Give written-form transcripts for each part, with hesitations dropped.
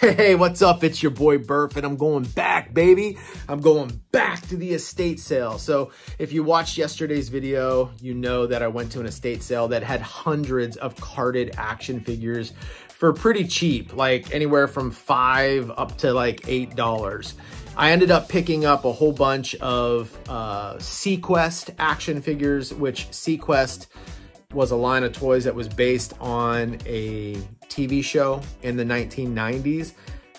Hey, what's up? It's your boy Burf, and I'm going back, baby. I'm going back to the estate sale. So if you watched yesterday's video, you know that I went to an estate sale that had hundreds of carded action figures for pretty cheap, like anywhere from $5 up to like $8. I ended up picking up a whole bunch of SeaQuest action figures, which SeaQuest was a line of toys that was based on a TV show in the 1990s.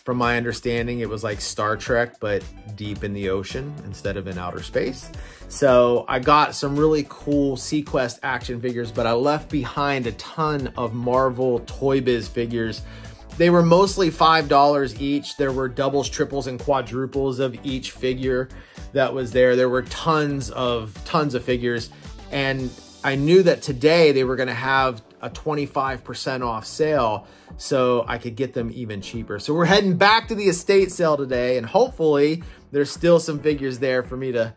From my understanding, it was like Star Trek, but deep in the ocean instead of in outer space. So I got some really cool SeaQuest action figures, but I left behind a ton of Marvel Toy Biz figures. They were mostly $5 each. There were doubles, triples, and quadruples of each figure that was there. There were tons of figures. And I knew that today they were gonna have a 25% off sale, so I could get them even cheaper. So we're heading back to the estate sale today, and hopefully there's still some figures there for me to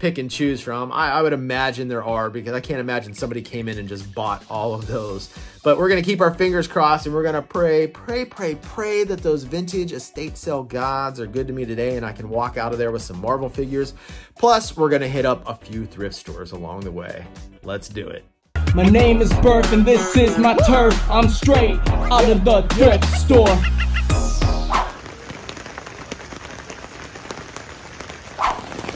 pick and choose from. I would imagine there are, because I can't imagine somebody came in and just bought all of those. But we're gonna keep our fingers crossed, and we're gonna pray that those vintage estate sale gods are good to me today and I can walk out of there with some Marvel figures. Plus, we're gonna hit up a few thrift stores along the way. Let's do it. My name is Burf and this is my turf. I'm straight out of the thrift store.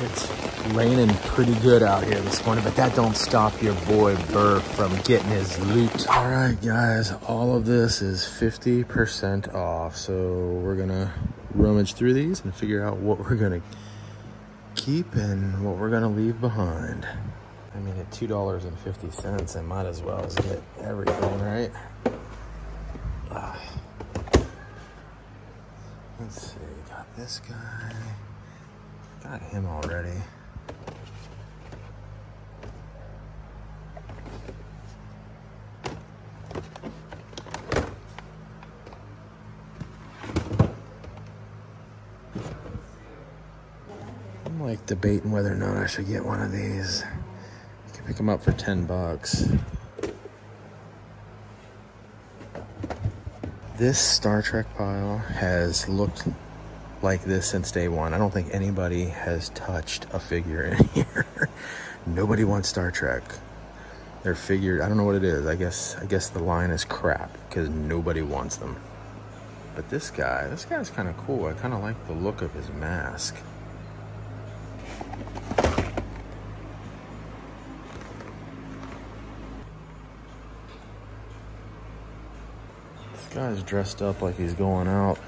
It's raining pretty good out here this morning, but that don't stop your boy Burf from getting his loot. All right, guys, all of this is 50% off, so we're gonna rummage through these and figure out what we're gonna keep and what we're gonna leave behind. I mean, at $2.50, I might as well get everything, right? Let's see, got this guy. Got him already. I'm like debating whether or not I should get one of these. Pick them up for $10. This Star Trek pile has looked like this since day one. I don't think anybody has touched a figure in here. Nobody wants Star Trek. They're figured, I don't know what it is. I guess the line is crap because nobody wants them. But this guy's kind of cool. I kind of like the look of his mask. Guy's dressed up like he's going out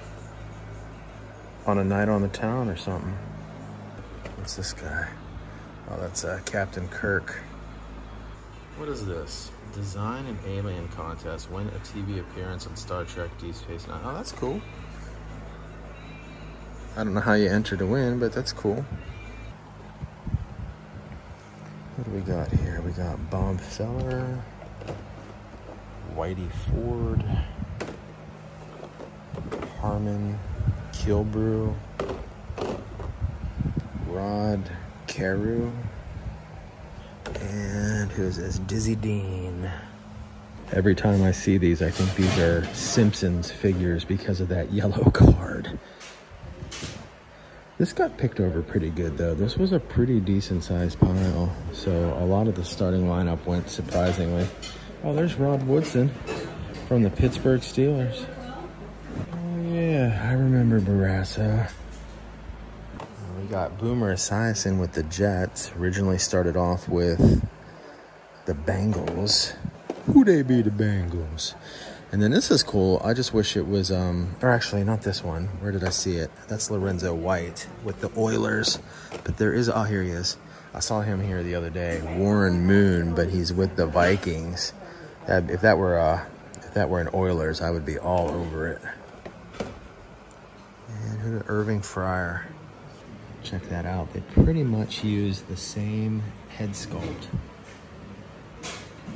on a night on the town or something. What's this guy? Oh, that's Captain Kirk. What is this? Design an alien contest. Win a TV appearance on Star Trek Deep Space Nine. Oh, that's cool. I don't know how you enter to win, but that's cool. What do we got here? We got Bob Feller, Whitey Ford, Harmon Kilbrew, Rod Carew, and who's this? Dizzy Dean. Every time I see these, I think these are Simpsons figures because of that yellow card. This got picked over pretty good, though. This was a pretty decent sized pile, so a lot of the starting lineup went surprisingly. Oh, there's Rod Woodson from the Pittsburgh Steelers. Yeah, I remember Barassa. We got Boomer Esiason with the Jets. Originally started off with the Bengals. Who they be, the Bengals? And then this is cool. I just wish it was, or actually not this one. Where did I see it? That's Lorenzo White with the Oilers. But there is, oh, here he is. I saw him here the other day. Warren Moon, but he's with the Vikings. If that were an Oilers, I would be all over it. Irving Fryer. Check that out. They pretty much use the same head sculpt.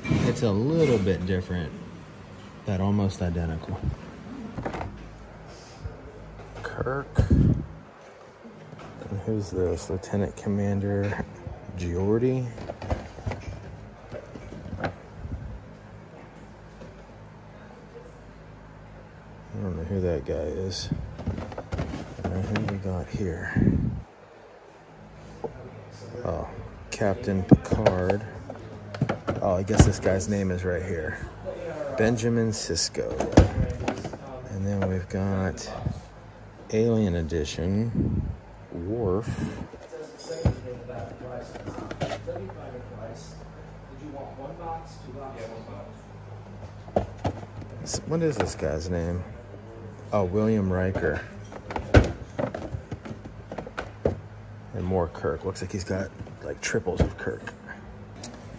It's a little bit different, but almost identical. Kirk. And who's this? Lieutenant Commander Geordi. I don't know who that guy is. is. Who we got here? Oh, Captain Picard. Oh, I guess this guy's name is right here. Benjamin Sisko. And then we've got Alien Edition, Worf. What is this guy's name? Oh, William Riker. And more Kirk. Looks like he's got like triples of Kirk.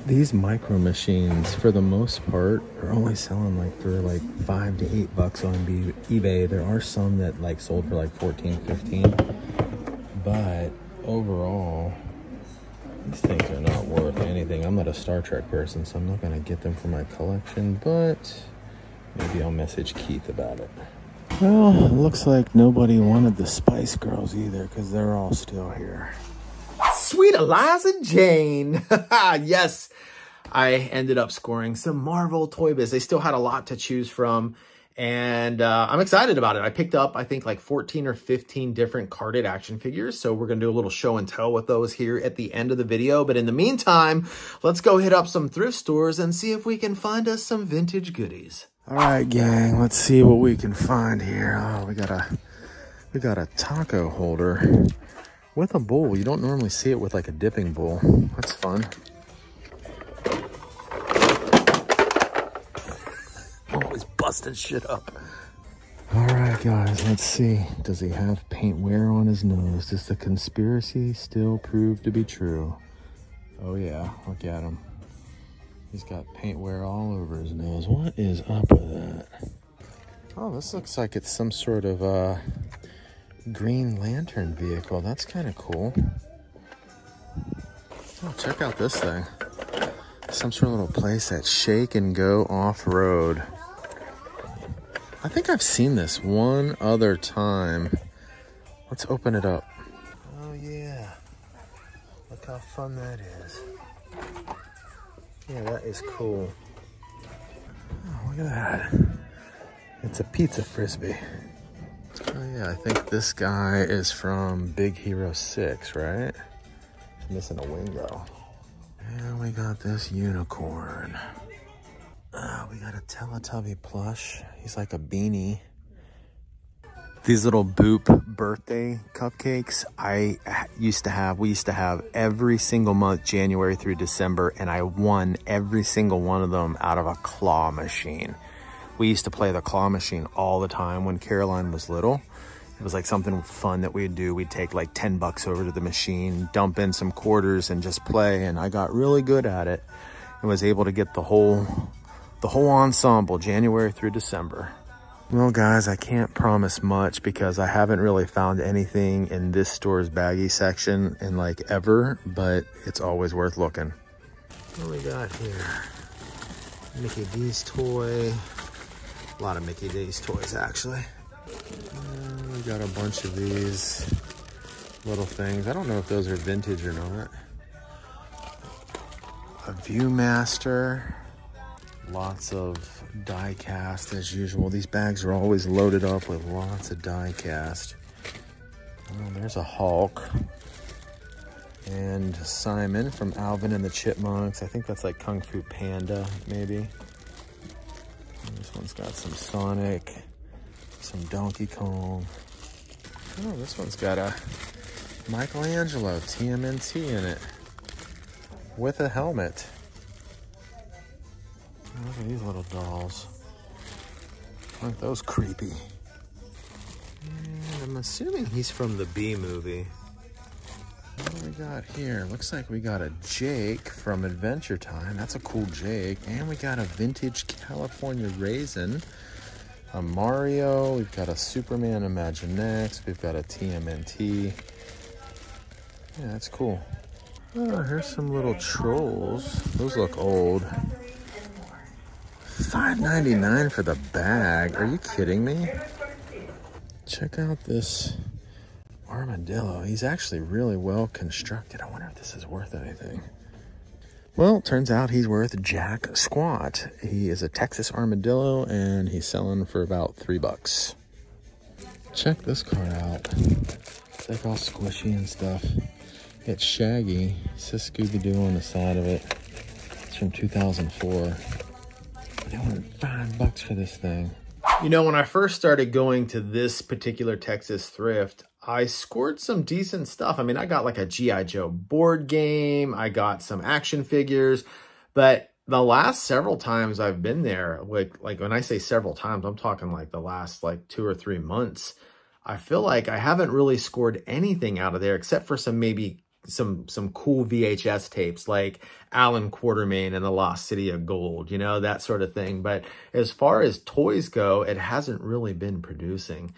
These micro machines, for the most part, are only selling like for like $5 to $8 on eBay. There are some that like sold for like 14, 15. But overall, these things are not worth anything. I'm not a Star Trek person, so I'm not gonna get them for my collection, but maybe I'll message Keith about it. Well, it looks like nobody wanted the Spice Girls either, because they're all still here. Sweet Eliza Jane. Yes, I ended up scoring some Marvel Toy Biz. They still had a lot to choose from, and I'm excited about it. I picked up, I think, like 14 or 15 different carded action figures, so we're going to do a little show and tell with those here at the end of the video. But in the meantime, let's go hit up some thrift stores and see if we can find us some vintage goodies. All right, gang, let's see what we can find here. Oh, we got a taco holder with a bowl. You don't normally see it with like a dipping bowl. That's fun. Always busting shit up. All right, guys, let's see. Does he have paint wear on his nose? Does the conspiracy still prove to be true? Oh yeah, look at him. He's got paint wear all over his nose. What is up with that? Oh, this looks like it's some sort of Green Lantern vehicle. That's kind of cool. Oh, check out this thing. Some sort of little place that shake and go off-road. I think I've seen this one other time. Let's open it up. Oh, yeah. Look how fun that is. Yeah, that is cool. Oh, look at that. It's a pizza frisbee. Oh yeah, I think this guy is from Big Hero 6, right? It's missing a wing though. And we got this unicorn. We got a Teletubby plush. He's like a beanie. These little Boop birthday cupcakes we used to have every single month, January through December, and I won every single one of them out of a claw machine. We used to play the claw machine all the time when Caroline was little. It was like something fun that we'd do. We'd take like $10 over to the machine, dump in some quarters, and just play, and I got really good at it and was able to get the whole ensemble January through December. Well, guys, I can't promise much because I haven't really found anything in this store's baggie section in like ever, but it's always worth looking. What do we got here? Mickey D's toy. A lot of Mickey D's toys, actually. We got a bunch of these little things. I don't know if those are vintage or not. A Viewmaster. Lots of die cast as usual. These bags are always loaded up with lots of die cast. Oh, there's a Hulk. And Simon from Alvin and the Chipmunks. I think that's like Kung Fu Panda, maybe. And this one's got some Sonic, some Donkey Kong. Oh, this one's got a Michelangelo TMNT in it with a helmet. Look at these little dolls. Aren't those creepy? And I'm assuming he's from the B movie. What do we got here? Looks like we got a Jake from Adventure Time. That's a cool Jake. And we got a vintage California Raisin. A Mario. We've got a Superman Imaginex. We've got a TMNT. Yeah, that's cool. Oh, here's some little trolls. Those look old. $5.99 for the bag. Are you kidding me? Check out this armadillo. He's actually really well constructed. I wonder if this is worth anything. Well, turns out he's worth jack squat. He is a Texas armadillo, and he's selling for about $3. Check this card out. It's like all squishy and stuff. It's Shaggy. It says Scooby-Doo on the side of it. It's from 2004. I wanted $5 for this thing. You know, when I first started going to this particular Texas thrift, I scored some decent stuff. I mean, I got like a G.I. Joe board game. I got some action figures. But the last several times I've been there, like when I say several times, I'm talking like the last like 2 or 3 months. I feel like I haven't really scored anything out of there except for some maybe some cool VHS tapes like Alan Quartermain and the Lost City of Gold, you know, that sort of thing. But as far as toys go, it hasn't really been producing.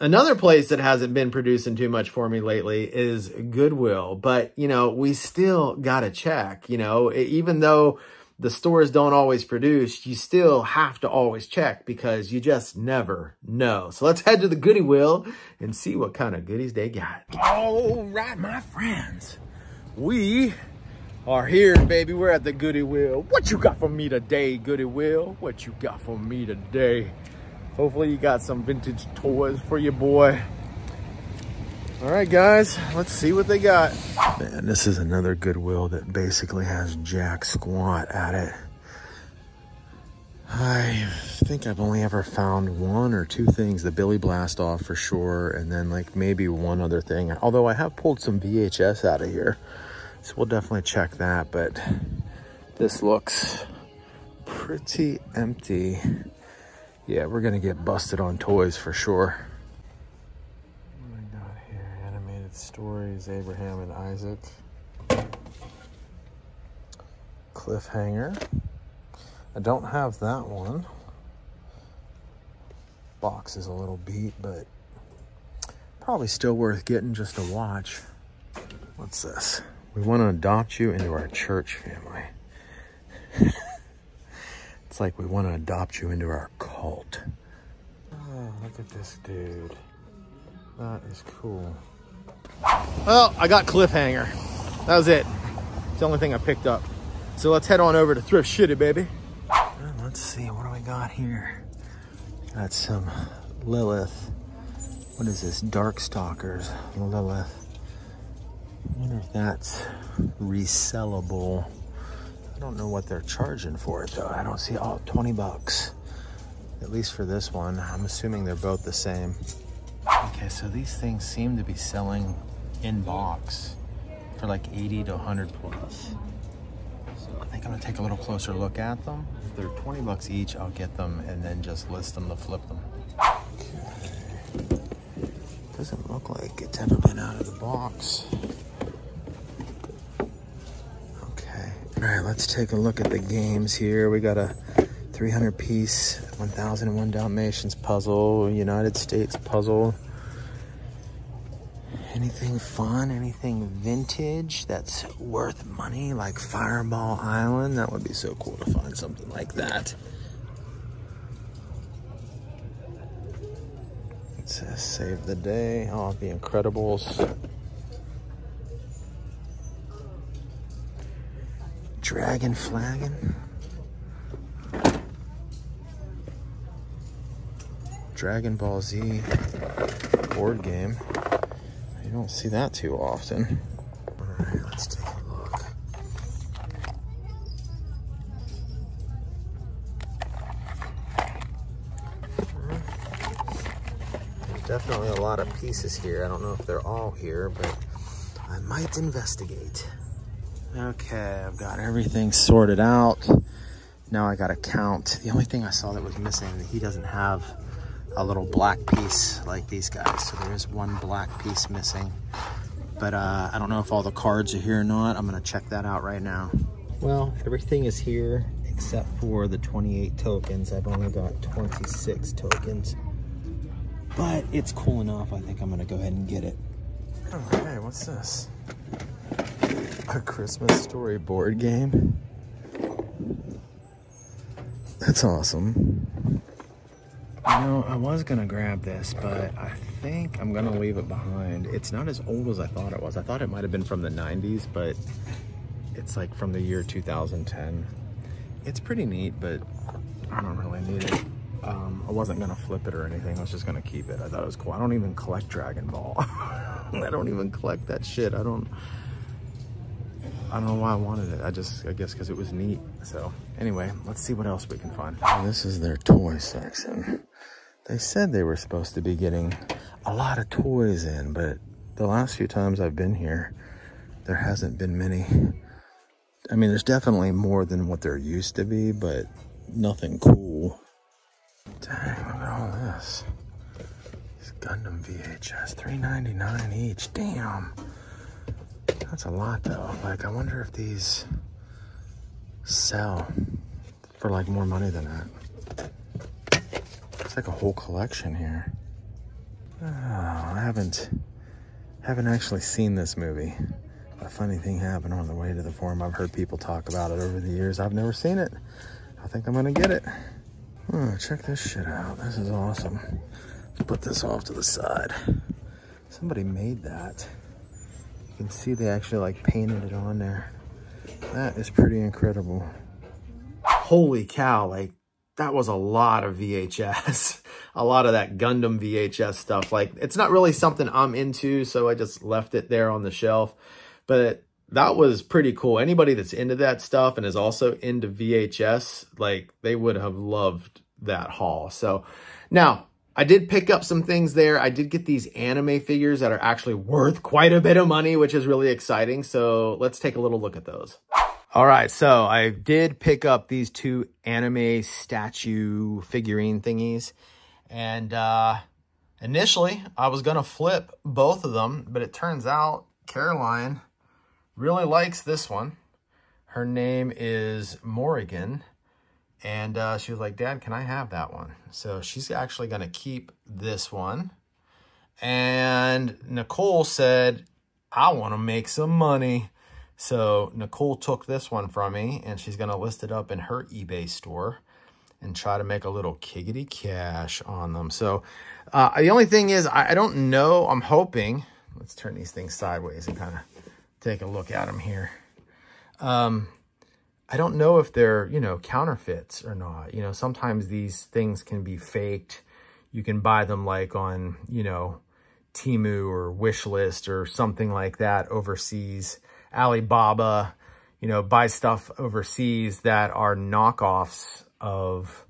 Another place that hasn't been producing too much for me lately is Goodwill. But, you know, we still got to check, you know, even though the stores don't always produce, you still have to always check because you just never know. So let's head to the Goodie Wheel and see what kind of goodies they got. All right, my friends, we are here, baby. We're at the Goodie Wheel. What you got for me today, Goodie Wheel? What you got for me today? Hopefully you got some vintage toys for your boy. All right, guys, let's see what they got. Man, this is another Goodwill that basically has jack squat at it. I think I've only ever found 1 or 2 things, the Billy Blastoff for sure, and then like maybe 1 other thing. Although I have pulled some VHS out of here, so we'll definitely check that, but this looks pretty empty. Yeah, we're gonna get busted on toys for sure. Stories, Abraham and Isaac. Cliffhanger. I don't have that one. Box is a little beat, but probably still worth getting just to watch. What's this? We want to adopt you into our church family. It's like we want to adopt you into our cult. Oh, look at this dude. That is cool. Well, I got Cliffhanger. That was it. It's the only thing I picked up. So let's head on over to Thrift Shitty, baby. Let's see, what do we got here? Got some Lilith. What is this? Darkstalkers Lilith. I wonder if that's resellable. I don't know what they're charging for it, though. I don't see, oh, $20. At least for this one. I'm assuming they're both the same. Okay, so these things seem to be selling in box for like 80 to 100 plus. So I think I'm gonna take a little closer look at them. If they're $20 each, I'll get them and then just list them to flip them. Okay. Doesn't look like it's ever been out of the box. Okay, all right, let's take a look at the games here. We got a 300-piece 1001 Dalmatians puzzle, United States puzzle. Anything fun, anything vintage that's worth money, like Fireball Island? That would be so cool to find something like that. It says save the day. Oh, the Incredibles. Dragon Flagon. Dragon Ball Z board game. You don't see that too often. All right, let's take a look. There's definitely a lot of pieces here. I don't know if they're all here, but I might investigate. Okay, I've got everything sorted out. Now I gotta count. The only thing I saw that was missing, he doesn't have a little black piece like these guys. So there is one black piece missing, but I don't know if all the cards are here or not. I'm gonna check that out right now. Well, everything is here except for the 28 tokens. I've only got 26 tokens, but it's cool enough. I think I'm gonna go ahead and get it. Okay, what's this? A Christmas Story board game? That's awesome. You know, I was gonna grab this, but I think I'm gonna leave it behind. It's not as old as I thought it was. I thought it might have been from the 90s, but it's like from the year 2010. It's pretty neat, but I don't really need it. I wasn't gonna flip it or anything. I was just gonna keep it. I thought it was cool. I don't even collect Dragon Ball. I don't even collect that shit. I don't know why I wanted it. I guess because it was neat. So anyway, let's see what else we can find. And this is their toy section. They said they were supposed to be getting a lot of toys in, but the last few times I've been here, there hasn't been many. I mean, there's definitely more than what there used to be, but nothing cool. Dang, look at all this. These Gundam VHS, $3.99 each. Damn. That's a lot, though. Like, I wonder if these sell for, like, more money than that. It's like a whole collection here. Oh, I haven't actually seen this movie. A funny thing happened on the way to the forum. I've heard people talk about it over the years. I've never seen it. I think I'm gonna get it. Oh, check this shit out. This is awesome. Let's put this off to the side. Somebody made that. You can see they actually like painted it on there. That is pretty incredible. Holy cow, like that was a lot of VHS. A lot of that Gundam VHS stuff. Like, it's not really something I'm into, so I just left it there on the shelf. But that was pretty cool. Anybody that's into that stuff and is also into VHS, like, they would have loved that haul. So now, I did pick up some things there. I did get these anime figures that are actually worth quite a bit of money, which is really exciting. So let's take a little look at those. All right, so I did pick up these two anime statue figurine thingies. And initially, I was going to flip both of them, but it turns out Caroline really likes this one. Her name is Morrigan. And she was like, Dad, can I have that one? So she's actually going to keep this one. And Nicole said, I want to make some money. So Nicole took this one from me, and she's going to list it up in her eBay store and try to make a little kiggity cash on them. So the only thing is, I don't know. I'm hoping. Let's turn these things sideways and kind of take a look at them here. I don't know if they're, you know, counterfeits or not. You know, sometimes these things can be faked. You can buy them like on, you know, Temu or Wishlist or something like that overseas. Alibaba, you know, buy stuff overseas that are knockoffs of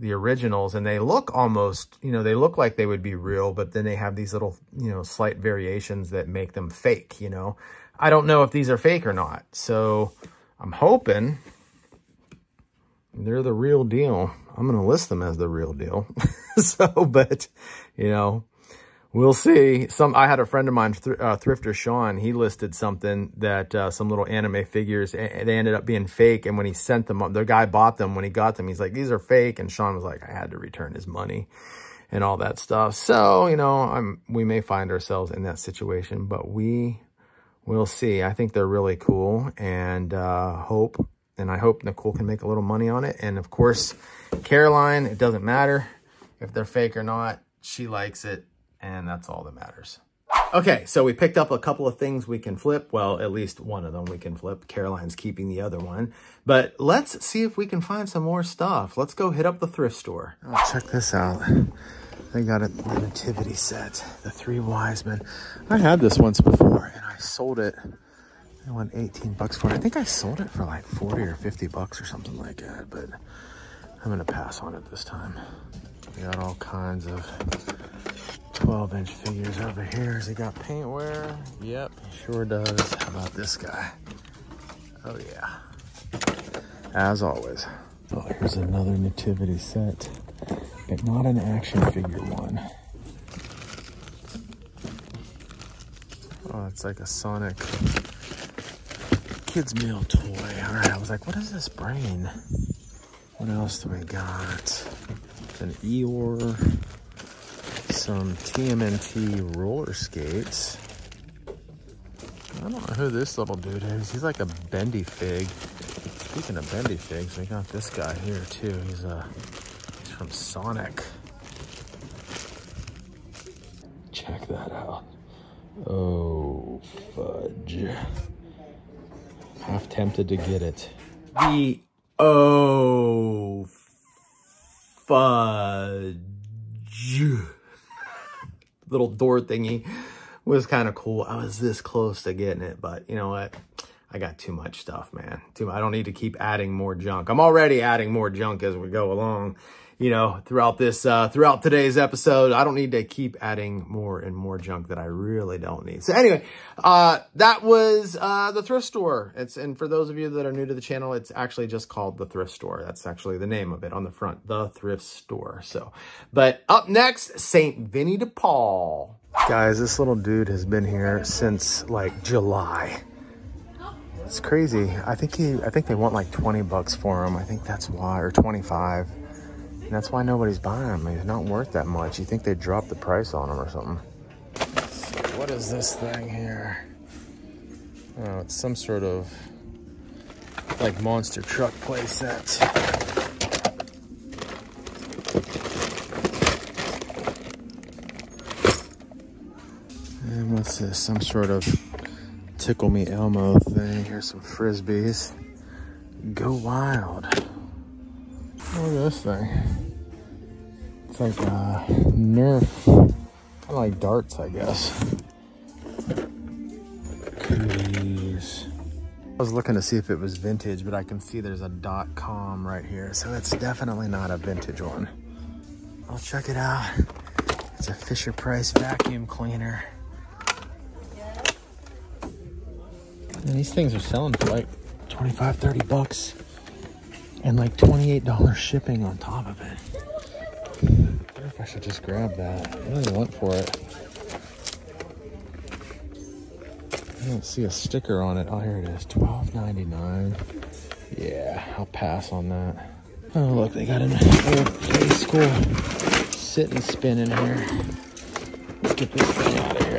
the originals, and they look almost, you know, they look like they would be real, but then they have these little, you know, slight variations that make them fake, you know. I don't know if these are fake or not, so I'm hoping they're the real deal. I'm going to list them as the real deal. So, but, you know, we'll see. I had a friend of mine, Thrifter Sean, he listed something that some little anime figures, they ended up being fake. And when he sent them up, the guy bought them. When he got them, he's like, these are fake. And Sean was like, I had to return his money and all that stuff. So, you know, we may find ourselves in that situation, but we will see. I think they're really cool, and I hope Nicole can make a little money on it. And of course, Caroline, it doesn't matter if they're fake or not. She likes it. And that's all that matters. Okay, so we picked up a couple of things we can flip. Well, at least one of them we can flip. Caroline's keeping the other one. But let's see if we can find some more stuff. Let's go hit up the thrift store. Oh, check this out. They got a nativity set. The Three Wise Men. I had this once before, and I sold it. I won 18 bucks for it. I think I sold it for like 40 or 50 bucks or something like that. But I'm going to pass on it this time. We got all kinds of 12-inch figures over here. Has he got paintware? Yep, he sure does. How about this guy? Oh, yeah. As always. Oh, here's another nativity set, but not an action figure one. Oh, it's like a Sonic kids meal toy. All right, I was like, what is this brain? What else do we got? It's an Eeyore. Some TMNT roller skates. I don't know who this little dude is. He's like a bendy fig. Speaking of bendy figs, we got this guy here too. He's from Sonic. Check that out. Oh, fudge. Half tempted to get it. The oh fudge. Little door thingy was kind of cool. I was this close to getting it, but you know what? I got too much stuff, man. I don't need to keep adding more junk. I'm already adding more junk as we go along, you know, throughout this, throughout today's episode. I don't need to keep adding more and more junk that I really don't need. So anyway, that was the thrift store. And for those of you that are new to the channel, it's actually just called the thrift store. That's actually the name of it on the front, the thrift store. So, but up next, St. Vinnie de Paul. Guys, this little dude has been here since like July. It's crazy. I think they want like 20 bucks for them. I think that's why, or 25. And that's why nobody's buying them. They're not worth that much. You think they dropped the price on them or something. So what is this thing here? Oh, it's some sort of like monster truck playset. And what's this? Some sort of Tickle Me Elmo thing. Here's some frisbees. Go Wild. Look at this thing. It's like a Nerf. Kind of like darts, I guess. Jeez. I was looking to see if it was vintage, but I can see there's a .com right here. So it's definitely not a vintage one. I'll check it out. It's a Fisher Price vacuum cleaner. And these things are selling for like 25, 30 bucks and like $28 shipping on top of it. I wonder if I should just grab that. I really went for it. I don't see a sticker on it. Oh, here it is, $12.99. Yeah, I'll pass on that. Oh, look, they got an old play school sit and spin in here. Let's get this thing out of here.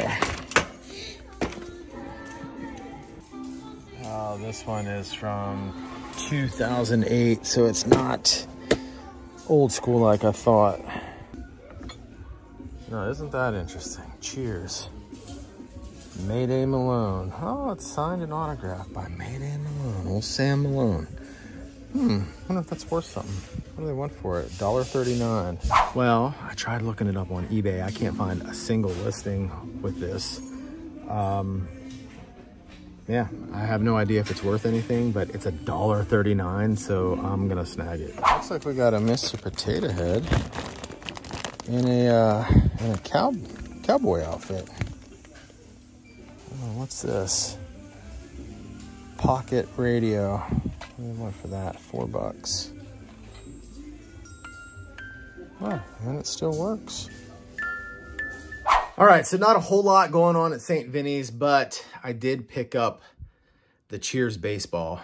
This one is from 2008, so it's not old school like I thought. No, isn't that interesting? Cheers. Mayday Malone. Oh, it's signed and autographed by Mayday Malone, old Sam Malone. I wonder if that's worth something. What do they want for it? $1.39. Well, I tried looking it up on eBay. I can't find a single listing with this. Yeah, I have no idea if it's worth anything, but it's $1.39, so I'm gonna snag it. Looks like we got a Mr. Potato Head in a cowboy outfit. Oh, what's this? Pocket radio. What do they want for that? $4. Oh, and it still works. All right, so not a whole lot going on at St. Vinnie's, but I did pick up the Cheers baseball.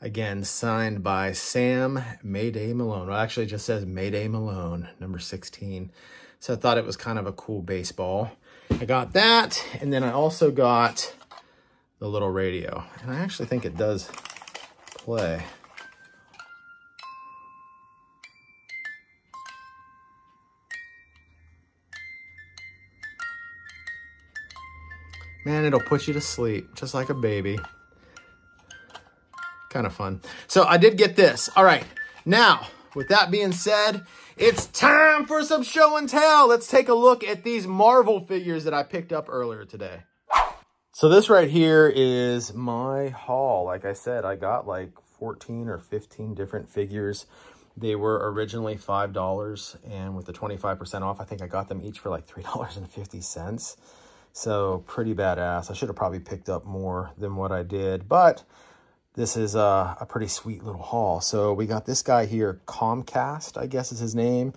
Again, signed by Sam Mayday Malone. Well, actually, it just says Mayday Malone, number 16. So I thought it was kind of a cool baseball. I got that, and then I also got the little radio. And I actually think it does play. Man, it'll put you to sleep, just like a baby. Kind of fun. So I did get this. All right, now, with that being said, it's time for some show and tell. Let's take a look at these Marvel figures that I picked up earlier today. So this right here is my haul. Like I said, I got like 14 or 15 different figures. They were originally $5, and with the 25% off, I think I got them each for like $3.50. So pretty badass. I should have probably picked up more than what I did, but this is a pretty sweet little haul. So we got this guy here, Comcast, I guess is his name.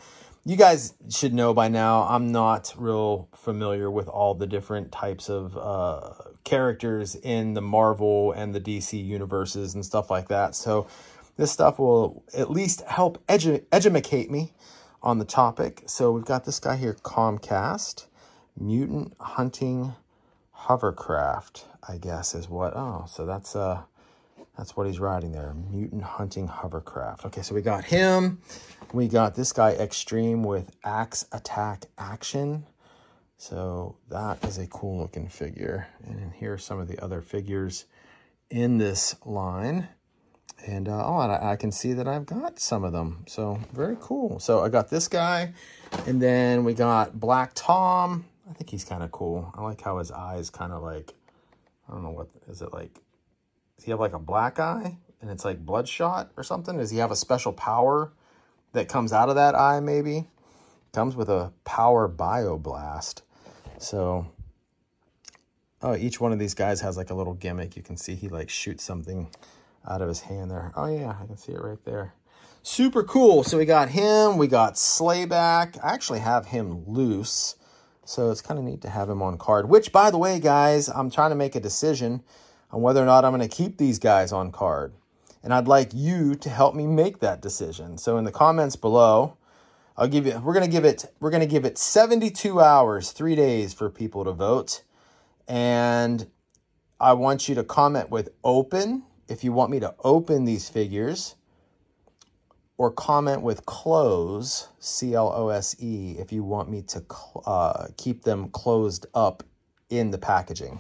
You guys should know by now, I'm not real familiar with all the different types of characters in the Marvel and the DC universes and stuff like that. So this stuff will at least help edumacate me on the topic. So we've got this guy here, Comcast. Mutant hunting hovercraft, I guess is what. Oh, so that's what he's riding there. Mutant hunting hovercraft. Okay, so we got him. We got this guy Extreme with Axe Attack Action. So that is a cool looking figure. And here are some of the other figures in this line. And I can see that I've got some of them. So very cool. So I got this guy, and then we got Black Tom. I think he's kind of cool. I like how his eyes kind of like, I don't know, what is it like? Does he have like a black eye and it's like bloodshot or something? Does he have a special power that comes out of that eye maybe? Comes with a power bioblast. So, oh, each one of these guys has like a little gimmick. You can see he like shoots something out of his hand there. Oh yeah, I can see it right there. Super cool. So we got him, we got Slayback. I actually have him loose, so it's kind of neat to have him on card, which, by the way, guys, I'm trying to make a decision on whether or not I'm going to keep these guys on card, and I'd like you to help me make that decision. So in the comments below, I'll give you, we're going to give it 72 hours, 3 days for people to vote. And I want you to comment with open, if you want me to open these figures, or comment with close, C-L-O-S-E, if you want me to keep them closed up in the packaging.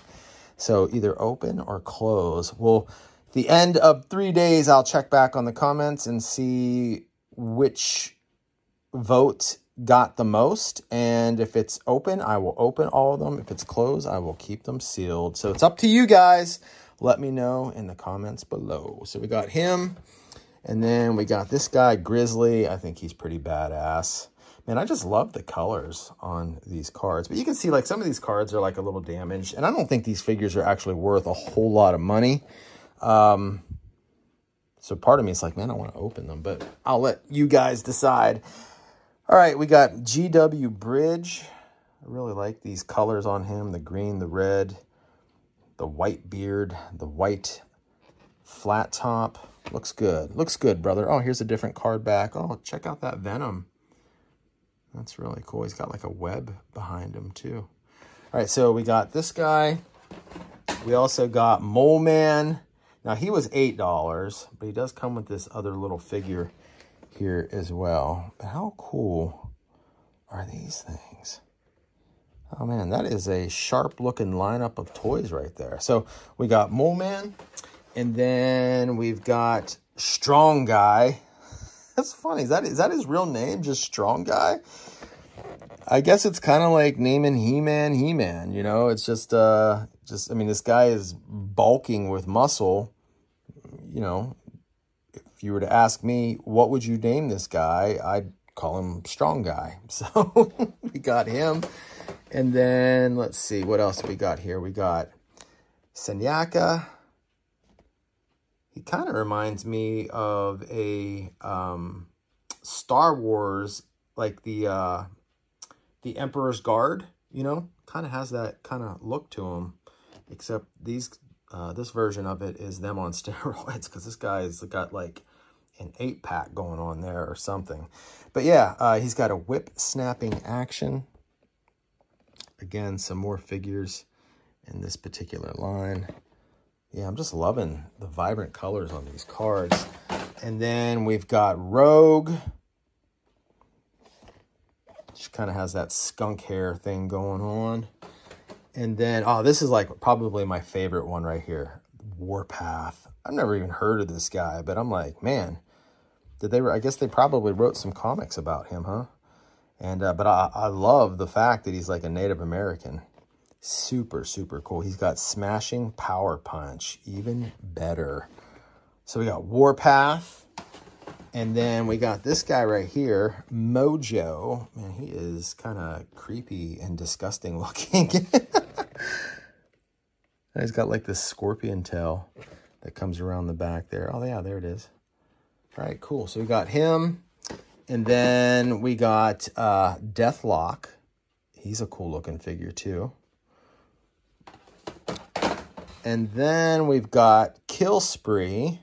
So either open or close. Well, at the end of 3 days, I'll check back on the comments and see which vote got the most. And if it's open, I will open all of them. If it's closed, I will keep them sealed. So it's up to you guys. Let me know in the comments below. So we got him, and then we got this guy, Grizzly. I think he's pretty badass. Man, I just love the colors on these cards. But you can see, like, some of these cards are, like, a little damaged. And I don't think these figures are actually worth a whole lot of money. So part of me is like, man, I want to open them. But I'll let you guys decide. All right, we got GW Bridge. I really like these colors on him, the green, the red, the white beard, the white flat top. Looks good, brother. Oh, here's a different card back. Oh, check out that Venom. That's really cool. He's got like a web behind him too. All right, so we got this guy. We also got Mole Man. Now he was $8, but he does come with this other little figure here as well. But how cool are these things? Oh man, that is a sharp looking lineup of toys right there. So we got Mole Man, and then we've got Strong Guy. That's funny. Is that his real name? Just Strong Guy? I guess it's kind of like naming He-Man, He-Man, you know? It's just, I mean, this guy is bulking with muscle. You know, if you were to ask me, what would you name this guy? I'd call him Strong Guy. So we got him. And then, let's see, what else we got here? We got Senyaka. He kind of reminds me of a Star Wars, like the Emperor's Guard, you know? Kind of has that kind of look to him, except these this version of it is them on steroids, because this guy's got like an 8-pack going on there or something. But yeah, he's got a whip-snapping action. Again, some more figures in this particular line. Yeah, I'm just loving the vibrant colors on these cards. And then we've got Rogue. She kind of has that skunk hair thing going on. And then, oh, this is like probably my favorite one right here. Warpath. I've never even heard of this guy, but I'm like, man, did they? I guess they probably wrote some comics about him, huh? And, but I love the fact that he's like a Native American. Super, super cool. He's got Smashing Power Punch. Even better. So we got Warpath. And then we got this guy right here, Mojo. Man, he is kind of creepy and disgusting looking. He's got like this scorpion tail that comes around the back there. Oh, yeah, there it is. All right, cool. So we got him. And then we got Deathlock. He's a cool-looking figure, too. And then we've got Kill Spree.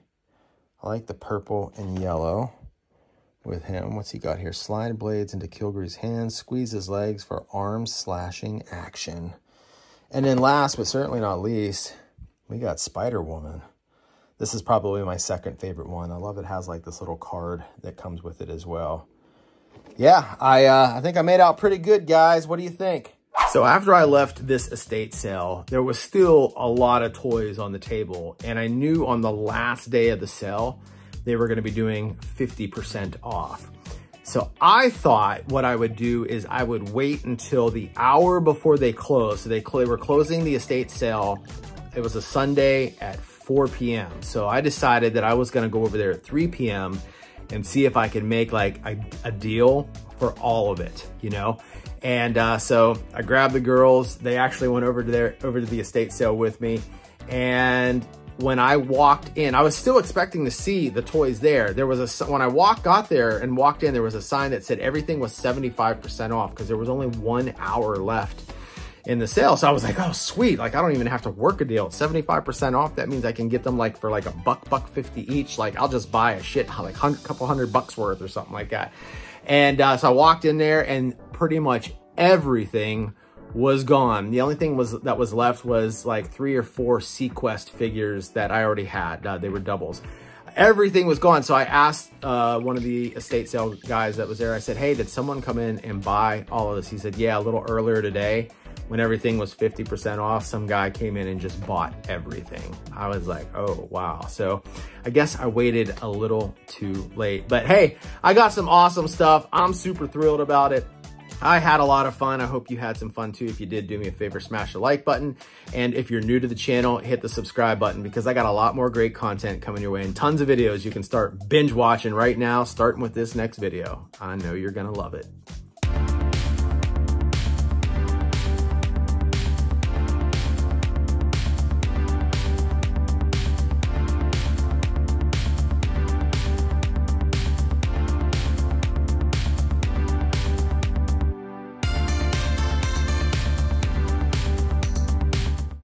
I like the purple and yellow with him. What's he got here? Slide blades into Kilgrew's hands. Squeeze his legs for arm-slashing action. And then last, but certainly not least, we got Spider-Woman. This is probably my second favorite one. I love it has like this little card that comes with it as well. Yeah, I think I made out pretty good, guys. What do you think? So after I left this estate sale, there was still a lot of toys on the table, and I knew on the last day of the sale, they were gonna be doing 50% off. So I thought what I would do is I would wait until the hour before they closed. So they were closing the estate sale. It was a Sunday at 4 p.m. So I decided that I was gonna go over there at 3 p.m. and see if I could make like a deal for all of it, you know? And so I grabbed the girls. They actually went over to the estate sale with me. And when I walked in, I was still expecting to see the toys there. There was when I got there and walked in, there was a sign that said everything was 75% off because there was only 1 hour left in the sale. So I was like, oh, sweet. Like, I don't even have to work a deal. It's 75% off. That means I can get them like for like $1, $1.50 each. Like, I'll just buy a shit, like $200 worth or something like that. And so I walked in there and pretty much everything was gone. The only thing that was left was like 3 or 4 SeaQuest figures that I already had. They were doubles. Everything was gone. So I asked one of the estate sale guys that was there. I said, hey, did someone come in and buy all of this? He said, yeah, a little earlier today when everything was 50% off, some guy came in and just bought everything. I was like, oh, wow. So I guess I waited a little too late, but hey, I got some awesome stuff. I'm super thrilled about it. I had a lot of fun. I hope you had some fun too. If you did, do me a favor, smash the like button. And if you're new to the channel, hit the subscribe button because I got a lot more great content coming your way and tons of videos you can start binge watching right now, starting with this next video. I know you're gonna love it.